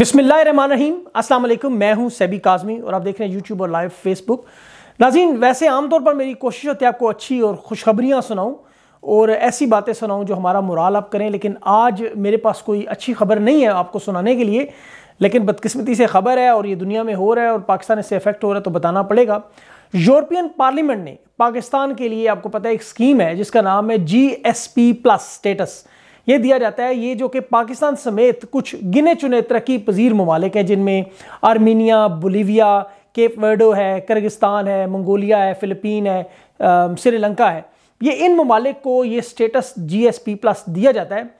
बिस्मिल्लाहिर्रहमानिर्रहीम, अस्सलाम वालेकुम। मैं हूं सबी काज़मी और आप देख रहे हैं यूट्यूब और लाइव फेसबुक। नाज़रीन, वैसे आमतौर पर मेरी कोशिश होती है आपको अच्छी और खुशखबरियाँ सुनाऊं और ऐसी बातें सुनाऊं जो हमारा मोराल अप करें, लेकिन आज मेरे पास कोई अच्छी खबर नहीं है आपको सुनाने के लिए। लेकिन बदकिस्मती से खबर है और ये दुनिया में हो रहा है और पाकिस्तान इससे इफेक्ट हो रहा है तो बताना पड़ेगा। यूरोपियन पार्लियामेंट ने पाकिस्तान के लिए, आपको पता है, एक स्कीम है जिसका नाम है GSP+ स्टेटस। ये दिया जाता है, ये जो कि पाकिस्तान समेत कुछ गिने चुने तरक्की पजीर ममालिक हैं जिनमें आर्मीनिया, बोलीविया, केप वर्डो है, किर्गिस्तान है, मंगोलिया है, फिलिपीन है, श्रीलंका है। ये इन ममालिक को ये स्टेटस GSP+ दिया जाता है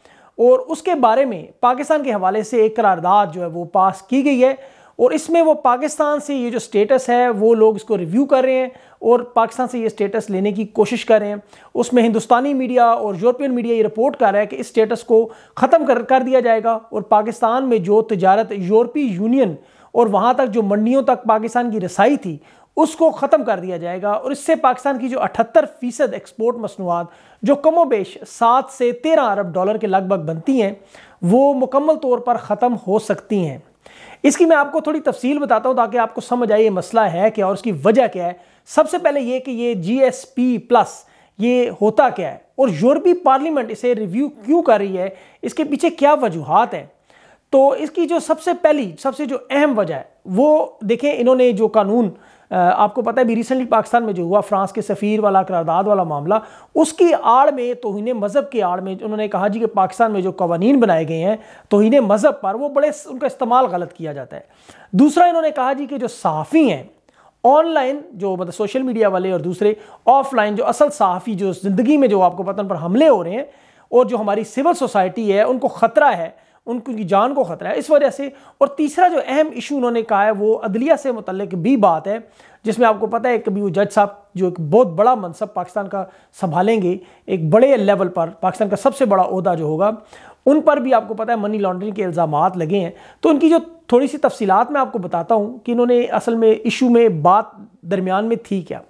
और उसके बारे में पाकिस्तान के हवाले से एक करारदाद जो है वो पास की गई है और इसमें वो पाकिस्तान से ये जो स्टेटस है वो लोग इसको रिव्यू कर रहे हैं और पाकिस्तान से ये स्टेटस लेने की कोशिश कर रहे हैं। उसमें हिंदुस्तानी मीडिया और यूरोपियन मीडिया ये रिपोर्ट कर रहा है कि इस स्टेटस को ख़त्म कर दिया जाएगा और पाकिस्तान में जो तजारत यूरोपीय यूनियन और वहाँ तक जो मंडियों तक पाकिस्तान की रसाई थी उसको ख़त्म कर दिया जाएगा और इससे पाकिस्तान की जो 78% एक्सपोर्ट मसनूआत जो कमो बेश 7 से 13 अरब डॉलर के लगभग बनती हैं वो मुकम्मल तौर पर ख़त्म हो सकती हैं। इसकी मैं आपको थोड़ी तफसील बताता हूँ ताकि आपको समझ आए ये मसला है क्या और उसकी वजह क्या है। सबसे पहले ये कि ये GSP+ ये होता क्या है और यूरोपीय पार्लियामेंट इसे रिव्यू क्यों कर रही है, इसके पीछे क्या वजूहात हैं। तो इसकी जो सबसे जो अहम वजह है वो देखें, इन्होंने जो कानून, आपको पता है भी रिसेंटली पाकिस्तान में जो हुआ फ्रांस के सफ़ीर वाला करारदाद वाला मामला, उसकी आड़ में, तौहीन मज़हब की आड़ में उन्होंने कहा जी कि पाकिस्तान में जो कवानीन बनाए गए हैं तौहीन मज़हब पर, वो बड़े उनका इस्तेमाल गलत किया जाता है। दूसरा, इन्होंने कहा जी कि जो सहाफ़ी हैं ऑनलाइन, जो मतलब सोशल मीडिया वाले और दूसरे ऑफलाइन जो असल सहाफ़ी जो ज़िंदगी में जो, आपको पता, उन पर हमले हो रहे हैं और जो हमारी सिविल सोसाइटी है उनको ख़तरा है, उनकी जान को ख़तरा है इस वजह से। और तीसरा जो अहम इशू उन्होंने कहा है वो अदलिया से मुतल्लिक भी बात है जिसमें आपको पता है कभी वो जज साहब जो एक बहुत बड़ा मनसब पाकिस्तान का संभालेंगे, एक बड़े लेवल पर पाकिस्तान का सबसे बड़ा ओहदा जो होगा, उन पर भी आपको पता है मनी लॉन्ड्रिंग के इल्ज़ाम लगे हैं। तो उनकी जो थोड़ी सी तफसीलात मैं आपको बताता हूँ कि इन्होंने असल में इशू में बात दरमियान में थी क्या।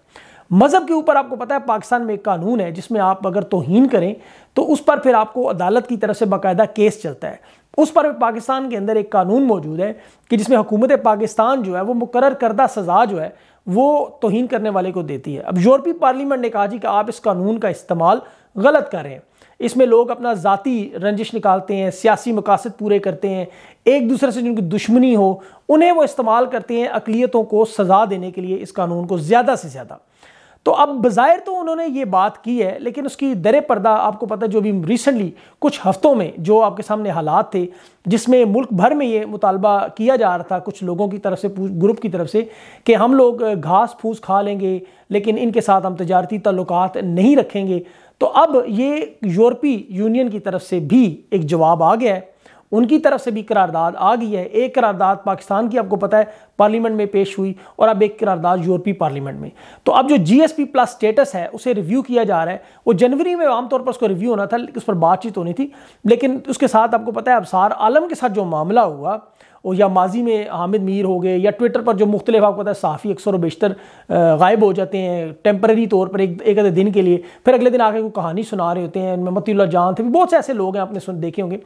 मज़हब के ऊपर आपको पता है पाकिस्तान में एक कानून है जिसमें आप अगर तौहीन करें तो उस पर फिर आपको अदालत की तरफ से बाकायदा केस चलता है। उस पर पाकिस्तान के अंदर एक कानून मौजूद है कि जिसमें हुकूमत पाकिस्तान जो है वो मुकर्रर करदा सज़ा जो है वो तौहीन करने वाले को देती है। अब यूरोपीय पार्लियामेंट ने कहा जी कि आप इस कानून का इस्तेमाल गलत कर रहे हैं, इसमें लोग अपना ज़ाती रंजिश निकालते हैं, सियासी मकासद पूरे करते हैं, एक दूसरे से जिनकी दुश्मनी हो उन्हें वो इस्तेमाल करते हैं अक़लियतों को सज़ा देने के लिए इस कानून को ज़्यादा से ज़्यादा। तो अब बज़ाहिर तो उन्होंने ये बात की है लेकिन उसकी दरे पर्दा, आपको पता है, जो भी रिसेंटली कुछ हफ़्तों में जो आपके सामने हालात थे जिसमें मुल्क भर में ये मुतालबा किया जा रहा था कुछ लोगों की तरफ से, ग्रुप की तरफ से, कि हम लोग घास फूस खा लेंगे लेकिन इनके साथ हम तजारती ताल्लुकात नहीं रखेंगे। तो अब ये यूरोपीय यूनियन की तरफ से भी एक जवाब आ गया है, उनकी तरफ से भी करारदाद आ गई है। एक करारदाद पाकिस्तान की, आपको पता है, पार्लियामेंट में पेश हुई और अब एक करारदाद यूरोपीय पार्लियामेंट में। तो अब जो GSP+ स्टेटस है उसे रिव्यू किया जा रहा है। वो जनवरी में आमतौर पर उसको रिव्यू होना था, उस पर बातचीत होनी थी, लेकिन उसके साथ आपको पता है अबसार आलम के साथ जो मामला हुआ और या माजी में हामिद मीर हो गए या ट्विटर पर जो मुख्तलिफ, आपको पता है, सहाफ़ी अक्सर और बेशतर गायब हो जाते हैं टेम्परेरी तौर पर एक आधे दिन के लिए, फिर अगले दिन आके कोई कहानी सुना रहे होते हैं। उनमें मतीउल्लाह जान थे, बहुत से ऐसे लोग हैं आपने देखे होंगे,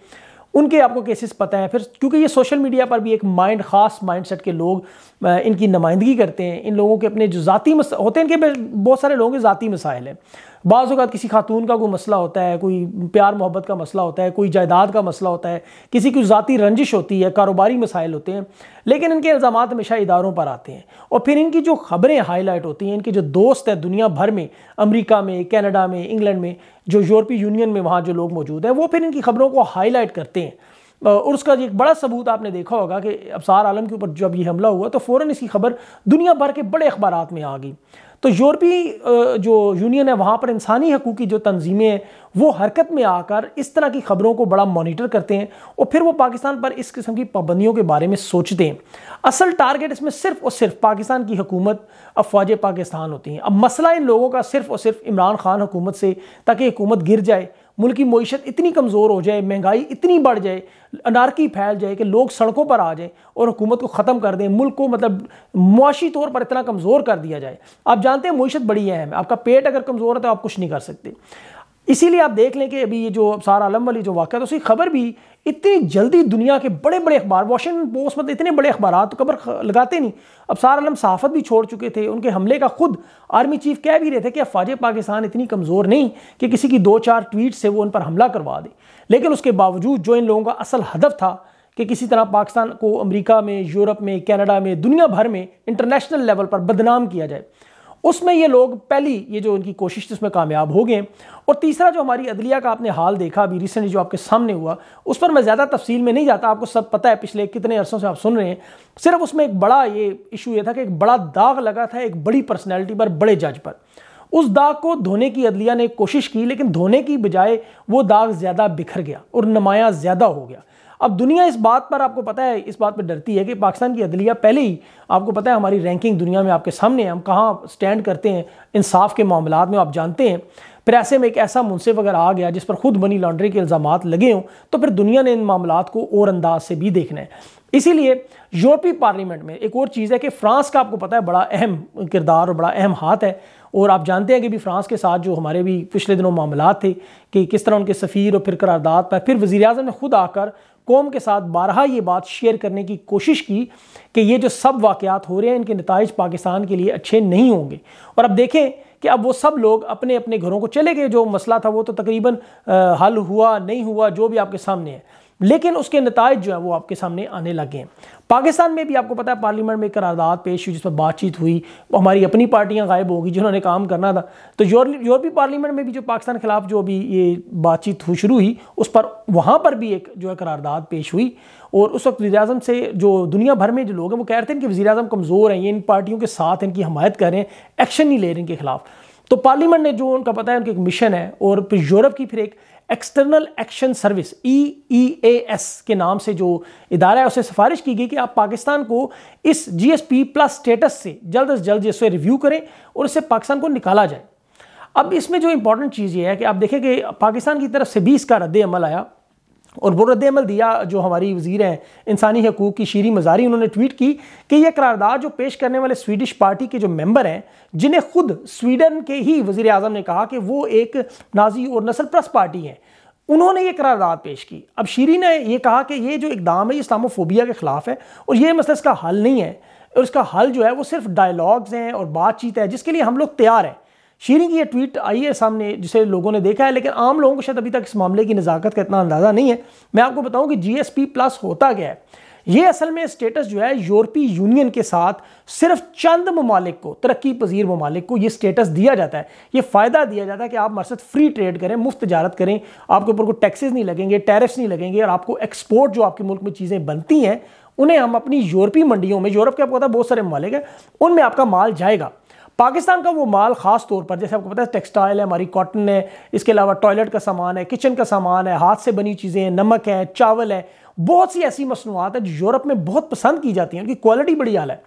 उनके आपको केसेस पता हैं। फिर क्योंकि ये सोशल मीडिया पर भी एक ख़ास माइंडसेट के लोग इनकी नुमाइंदगी करते हैं, इन लोगों के अपने जो ज़ाती होते हैं, इनके बहुत सारे लोगों के ज़ाती मसाइल हैं। बाज़ औक़ात किसी खातून का कोई मसला होता है, कोई प्यार मोहब्बत का मसला होता है, कोई जायदाद का मसला होता है, किसी की ज़ाती रंजिश होती है, कारोबारी मसाइल होते हैं, लेकिन इनके इल्ज़ाम हमेशा इदारों पर आते हैं और फिर इनकी जो ख़बरें हाईलाइट होती हैं, इनके जो दोस्त हैं दुनिया भर में, अमेरिका में, कनाडा में, इंग्लैंड में, जो यूरोपीय यूनियन में वहाँ जो लोग मौजूद हैं, वो फिर इनकी ख़बरों को हाईलाइट करते हैं। और उसका एक बड़ा सबूत आपने देखा होगा कि अबसार आलम के ऊपर जब ये हमला हुआ तो फ़ौरन इसकी खबर दुनिया भर के बड़े अखबारात में आ गई। तो यूरोपीय जो यूनियन है वहाँ पर इंसानी हकूक़ की जो तंजीमें हैं वो हरकत में आकर इस तरह की ख़बरों को बड़ा मॉनिटर करते हैं और फिर वो पाकिस्तान पर इस किस्म की पाबंदियों के बारे में सोचते हैं। असल टारगेट इसमें सिर्फ और सिर्फ पाकिस्तान की हुकूमत, अफवाज पाकिस्तान होती हैं। अब मसला इन लोगों का सिर्फ और सिर्फ इमरान खान हुकूमत से, ताकि हुकूमत गिर जाए, मुल्क की मईशत इतनी कमज़ोर हो जाए, महंगाई इतनी बढ़ जाए, अनारकी फैल जाए कि लोग सड़कों पर आ जाएं और हुकूमत को ख़त्म कर दें, मुल्क को मतलब मुआशी तौर पर इतना कमज़ोर कर दिया जाए। आप जानते हैं मईशत बड़ी अहम है, आपका पेट अगर कमज़ोर है तो आप कुछ नहीं कर सकते। इसीलिए आप देख लें कि अभी ये जो सार आलम वाली जो वाक़ा है उसकी खबर भी इतनी जल्दी दुनिया के बड़े बड़े अखबार, वाशिंगटन पोस्ट मतलब इतने बड़े अखबार तो खबर लगाते नहीं। अब सार आलम सहाफ़त भी छोड़ चुके थे, उनके हमले का खुद आर्मी चीफ कह भी रहे थे कि अफवाज पाकिस्तान इतनी कमज़ोर नहीं कि किसी की दो चार ट्वीट से वो उन पर हमला करवा दें। लेकिन उसके बावजूद जो इन लोगों का असल हदफ था कि किसी तरह पाकिस्तान को अमरीका में, यूरोप में, कनाडा में, दुनिया भर में इंटरनेशनल लेवल पर बदनाम किया जाए, उसमें ये लोग पहली ये जो उनकी कोशिश थी उसमें कामयाब हो गए। और तीसरा जो हमारी अदलिया का आपने हाल देखा अभी रिसेंटली जो आपके सामने हुआ, उस पर मैं ज़्यादा तफसील में नहीं जाता, आपको सब पता है, पिछले कितने अरसों से आप सुन रहे हैं। सिर्फ उसमें एक बड़ा ये इशू ये था कि एक बड़ा दाग लगा था एक बड़ी पर्सनैलिटी पर, बड़े जज पर। उस दाग को धोने की अदलिया ने कोशिश की, लेकिन धोने की बजाय वो दाग ज़्यादा बिखर गया और नुमाया ज़्यादा हो गया। अब दुनिया इस बात पर, आपको पता है, इस बात पर डरती है कि पाकिस्तान की अदलिया पहले ही, आपको पता है हमारी रैंकिंग दुनिया में आपके सामने है, हम कहाँ स्टैंड करते हैं इंसाफ के मामलात में, आप जानते हैं। फिर ऐसे में एक ऐसा मुनसिफ अगर आ गया जिस पर खुद मनी लॉन्ड्रिंग के इल्ज़ाम लगे हों, तो फिर दुनिया ने इन मामलात को और अंदाज से भी देखना है। इसीलिए यूरोपीय पार्लियामेंट में एक और चीज़ है कि फ्रांस का, आपको पता है, बड़ा अहम किरदार और बड़ा अहम हाथ है। और आप जानते हैं कि भी फ्रांस के साथ जो हमारे भी पिछले दिनों मामलात थे कि किस तरह उनके सफ़ीर और फिर करारदाद पर फिर वज़ीर-ए-आज़म ने खुद आकर कौम के साथ बारहा ये बात शेयर करने की कोशिश की कि ये जो सब वाक़यात हो रहे हैं इनके नताइज पाकिस्तान के लिए अच्छे नहीं होंगे। और अब देखें कि अब वो सब लोग अपने अपने घरों को चले गए। जो मसला था वो तो तकरीबन हल हुआ नहीं हुआ जो भी आपके सामने है, लेकिन उसके नताइज जो है वो आपके सामने आने लगे हैं। पाकिस्तान में भी आपको पता है पार्लियामेंट में करारदाद पेश हुई जिस पर बातचीत हुई, हमारी अपनी पार्टियां गायब होगी जिन्होंने काम करना था। तो यूरोपीय पार्लियामेंट में भी जो पाकिस्तान के खिलाफ जो अभी ये बातचीत शुरू हुई उस पर, वहाँ पर भी एक जो है करारदाद पेश हुई। और उस वक्त वज़ीर-ए-आज़म से जो दुनिया भर में जो लोग हैं वो कह रहे थे कि वज़ीर-ए-आज़म कमज़ोर हैं, ये इन पार्टियों के साथ इनकी हमायत कर रहे हैं, एक्शन नहीं ले रहे इनके खिलाफ। तो पार्लियामेंट ने जो, उनका पता है उनके एक मिशन है। और फिर यूरोप की फिर एक एक्सटर्नल एक्शन सर्विस EEAS के नाम से जो इदारा है उसे सिफारिश की गई कि आप पाकिस्तान को इस GSP+ स्टेटस से जल्द से जल्द इसे रिव्यू करें और इससे पाकिस्तान को निकाला जाए। अब इसमें जो इंपॉर्टेंट चीज़ ये है कि आप देखें कि पाकिस्तान की तरफ से भी इसका रद्द-ए-अमल आया और वो रद्द-ए-अमल दिया जो हमारी वज़ीर हैं इंसानी हकूक़ की शेरी मज़ारी, उन्होंने ट्वीट की कि यह करारदाद जो पेश करने वाले स्वीडिश पार्टी के जो मेंबर हैं, जिन्हें खुद स्वीडन के ही वज़ीर-ए-आज़म ने कहा कि वो एक नाजी और नस्ल परस्त पार्टी हैं, उन्होंने ये करारदाद पेश की। अब शेरी ने यह कहा कि ये जो इकदाम है इस्लामोफोबिया के ख़िलाफ़ है और ये मसला इसका हल नहीं है और इसका हल जो है वो सिर्फ डायलॉग्स हैं और बातचीत है जिसके लिए हम लोग तैयार हैं। शेरी की ये ट्वीट आई है सामने जिसे लोगों ने देखा है, लेकिन आम लोगों को शायद अभी तक इस मामले की नज़ाकत का इतना अंदाज़ा नहीं है। मैं आपको बताऊं कि GSP+ होता क्या है। ये असल में स्टेटस जो है यूरोपीय यूनियन के साथ सिर्फ चंद ममालिक को, तरक्की पजीर ममालिक को ये स्टेटस दिया जाता है, ये फ़ायदा दिया जाता है कि आप हमारे साथ फ्री ट्रेड करें, मुफ्त तजारत करें, आपके ऊपर कोई टैक्सेस नहीं लगेंगे, टैरिफ्स नहीं लगेंगे और आपको एक्सपोर्ट जो आपके मुल्क में चीज़ें बनती हैं उन्हें हम अपनी यूरोपीय मंडियों में, यूरोप के आपको पता है बहुत सारे ममालिक हैं, उनमें आपका माल जाएगा। पाकिस्तान का वो माल ख़ास तौर पर, जैसे आपको पता है टेक्सटाइल है, हमारी कॉटन है, इसके अलावा टॉयलेट का सामान है, किचन का सामान है, हाथ से बनी चीज़ें हैं, नमक है, चावल है, बहुत सी ऐसी मसनूआत है जो यूरोप में बहुत पसंद की जाती हैं, उनकी क्वालिटी बड़ी आला है,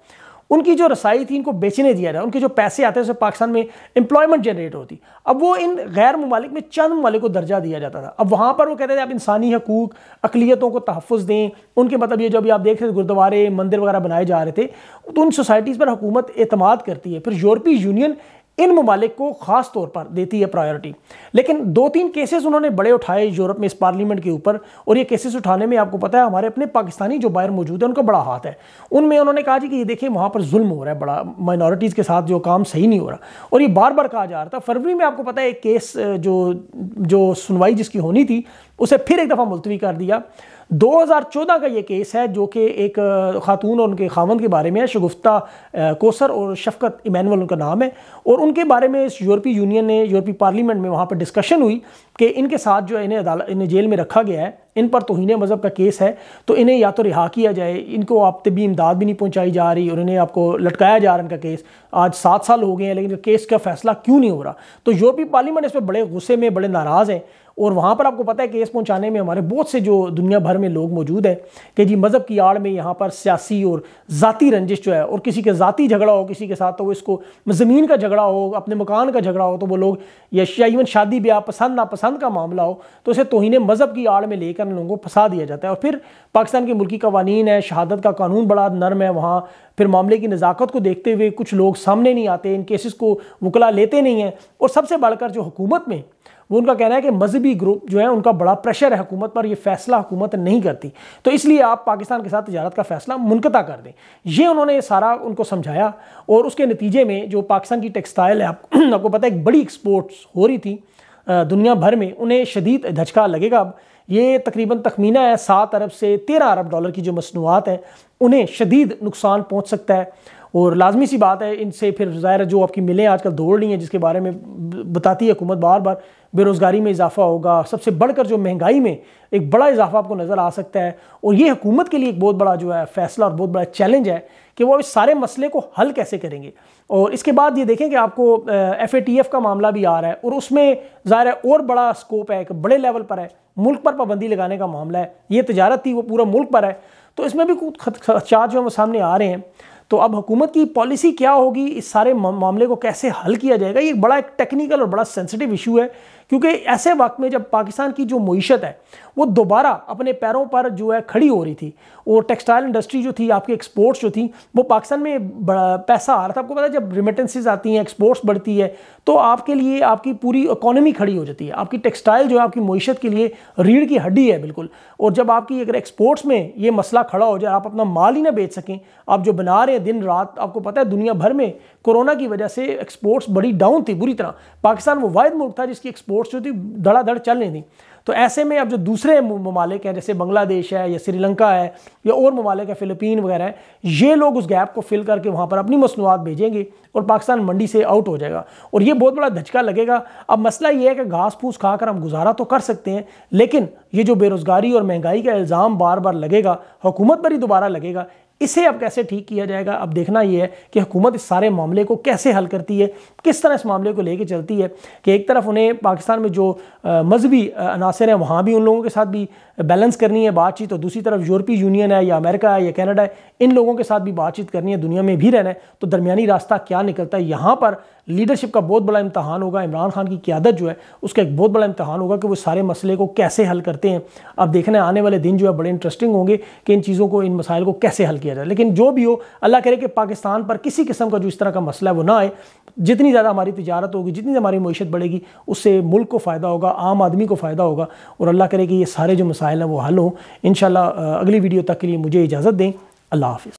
उनकी जो रसाई थी इनको बेचने दिया जाए, उनके जो पैसे आते हैं उससे पाकिस्तान में एम्प्लॉयमेंट जनरेट होती। अब वो इन गैर ममालिक में चंद ममालिक को दर्जा दिया जाता था। अब वहाँ पर वो कहते थे आप इंसानी हकूक़, अकलियतों को तहफ़्फ़ुज़ दें, उनके मतलब ये जो अभी आप देख रहे थे गुरुद्वारे, मंदिर वगैरह बनाए जा रहे थे, तो उन सोसाइटीज़ पर हुकूमत एतमाद करती है। फिर यूरोपीय यूनियन इन ममालिक को ख़ास तौर पर देती है प्रायोरिटी। लेकिन दो तीन केसेस उन्होंने बड़े उठाए यूरोप में इस पार्लियामेंट के ऊपर, और ये केसेस उठाने में आपको पता है हमारे अपने पाकिस्तानी जो बाहर मौजूद है उनका बड़ा हाथ है। उनमें उन्होंने कहा जी कि ये देखिए वहाँ पर जुल्म हो रहा है बड़ा, माइनॉरिटीज़ के साथ जो काम सही नहीं हो रहा, और ये बार बार कहा जा रहा था। फरवरी में आपको पता है एक केस जो सुनवाई जिसकी होनी थी उसे फिर एक दफ़ा मुलतवी कर दिया। 2014 का ये केस है जो कि एक खातून और उनके खावंद के बारे में है, शगुफ्ता कौसर और शफकत इमैनुअल उनका नाम है, और उनके बारे में इस यूरोपीय यूनियन ने, यूरोपीय पार्लियामेंट में वहाँ पर डिस्कशन हुई कि इनके साथ जो इन्हें जेल में रखा गया है, इन पर तौहीन मज़हब का केस है, तो इन्हें या तो रिहा किया जाए, इनको आप तबी इमदाद भी नहीं पहुँचाई जा रही और इन्हें आपको लटकाया जा रहा है। इनका केस आज 7 साल हो गए हैं लेकिन केस का फैसला क्यों नहीं हो रहा। तो यूरोपीय पार्लियामेंट इस पर बड़े गुस्से में, बड़े नाराज़ हैं, और वहाँ पर आपको पता है केस पहुँचाने में हमारे बहुत से जो दुनिया भर में लोग मौजूद हैं कि जी मज़हब की आड़ में यहाँ पर सियासी और ज़ाती रंजिश जो है, और किसी के ज़ाती झगड़ा हो किसी के साथ, तो वो इसको ज़मीन का झगड़ा हो, अपने मकान का झगड़ा हो, तो वो लोग या इवन शादी ब्याह, पसंद नापसंद का मामला हो, तो इसे तौहीन मज़हब की आड़ में लेकर लोगों को फंसा दिया जाता है। और फिर पाकिस्तान के मुल्की कवानीन है, शहादत का कानून बड़ा नरम है वहाँ, फिर मामले की नज़ाकत को देखते हुए कुछ लोग सामने नहीं आते, इन केसेस को वकला लेते नहीं हैं, और सबसे बढ़कर जो हुकूमत में वो उनका कहना है कि मजहबी ग्रुप जो है उनका बड़ा प्रेशर है हुकूमत पर, यह फैसला हुकूमत नहीं करती, तो इसलिए आप पाकिस्तान के साथ तजारत का फैसला मुनक़ता कर दें। ये उन्होंने सारा उनको समझाया और उसके नतीजे में जो पाकिस्तान की टेक्सटाइल है, आपको पता है एक बड़ी एक्सपोर्ट्स हो रही थी दुनिया भर में, उन्हें शदीद झटका लगेगा। अब ये तकरीबन तखमीना है 7 अरब से 13 अरब डॉलर की जो मसनूआत है उन्हें शदीद नुकसान पहुँच सकता है। और लाजमी सी बात है इनसे फिर ज़ाहिर जो आपकी मिलें आजकल दौड़ रही हैं जिसके बारे में बताती है हुकूमत बार बार, बेरोज़गारी में इजाफा होगा, सबसे बढ़कर जो महंगाई में एक बड़ा इजाफा आपको नज़र आ सकता है। और ये हुकूमत के लिए एक बहुत बड़ा जो है फैसला और बहुत बड़ा चैलेंज है कि वो इस सारे मसले को हल कैसे करेंगे। और इसके बाद ये देखें कि आपको FATF का मामला भी आ रहा है और उसमें ज़ाहिर है और बड़ा स्कोप है, एक बड़े लेवल पर है, मुल्क पर पाबंदी लगाने का मामला है। ये तजारत थी वो पूरा मुल्क पर है, तो इसमें भी कुछ खदशा जो हम सामने आ रहे हैं। तो अब हुकूमत की पॉलिसी क्या होगी, इस सारे मामले को कैसे हल किया जाएगा, ये बड़ा एक टेक्निकल और बड़ा सेंसिटिव इशू है, क्योंकि ऐसे वक्त में जब पाकिस्तान की जो मईशत है वो दोबारा अपने पैरों पर जो है खड़ी हो रही थी और टेक्सटाइल इंडस्ट्री जो थी, आपकी एक्सपोर्ट्स जो थी, वो पाकिस्तान में बड़ा पैसा आ रहा था। आपको पता है जब रिमिटेंसेज आती हैं, एक्सपोर्ट्स बढ़ती है, तो आपके लिए आपकी पूरी इकोनॉमी खड़ी हो जाती है। आपकी टेक्सटाइल जो है आपकी मईशत के लिए रीढ़ की हड्डी है बिल्कुल। और जब आपकी अगर एक्सपोर्ट्स में ये मसला खड़ा हो जाए, आप अपना माल ही ना बेच सकें, आप जो बना रहे हैं दिन रात, आपको पता है दुनिया भर में कोरोना की वजह से एक्सपोर्ट्स बड़ी डाउन थी बुरी तरह। पाकिस्तान वो वाहिद मुल्क था जिसकी एक्सपोर्ट्स जो थी धड़ाधड़ चल रही थी। तो ऐसे में अब जो दूसरे ममालिक हैं जैसे बांग्लादेश है या श्रीलंका है या और ममालिक है, फिलिपीन वगैरह है, ये लोग उस गैप को फिल करके वहाँ पर अपनी मसनूआत भेजेंगे और पाकिस्तान मंडी से आउट हो जाएगा और ये बहुत बड़ा धचका लगेगा। अब मसला ये है कि घास फूस खाकर हम गुजारा तो कर सकते हैं, लेकिन ये जो बेरोज़गारी और महंगाई का इल्ज़ाम बार बार लगेगा हुकूमत पर ही दोबारा लगेगा, इसे अब कैसे ठीक किया जाएगा। अब देखना यह है कि हुकूमत इस सारे मामले को कैसे हल करती है, किस तरह इस मामले को लेके चलती है कि एक तरफ उन्हें पाकिस्तान में जो मजहबी अनासर हैं वहाँ भी उन लोगों के साथ भी बैलेंस करनी है बातचीत, और दूसरी तरफ यूरोपीय यूनियन है या अमेरिका है या कनाडा है, इन लोगों के साथ भी बातचीत करनी है, दुनिया में भी रहना है। तो दरमियानी रास्ता क्या निकलता है, यहाँ पर लीडरशिप का बहुत बड़ा इम्तहान होगा। इमरान खान की क़ियादत जो है उसका एक बहुत बड़ा इम्तहान होगा कि वो सारे मसले को कैसे हल करते हैं। अब देखना है आने वाले दिन जो है बड़े इंटरेस्टिंग होंगे कि इन चीज़ों को, इन मसाइल को कैसे हल किया जाए। लेकिन जो भी हो, अल्लाह करे कि पाकिस्तान पर किसी किस्म का जो इस तरह का मसला है वो ना आए। जितनी ज़्यादा हमारी तजारत होगी, जितनी हमारी मईशत बढ़ेगी, उससे मुल्क को फ़ायदा होगा, आम आदमी को फ़ायदा होगा और अल्लाह करे कि ये सारे जो मसाइल हैं वो हल हों। इंशाल्लाह अगली वीडियो तक के लिए मुझे इजाज़त दें। अल्लाह हाफ़िज़।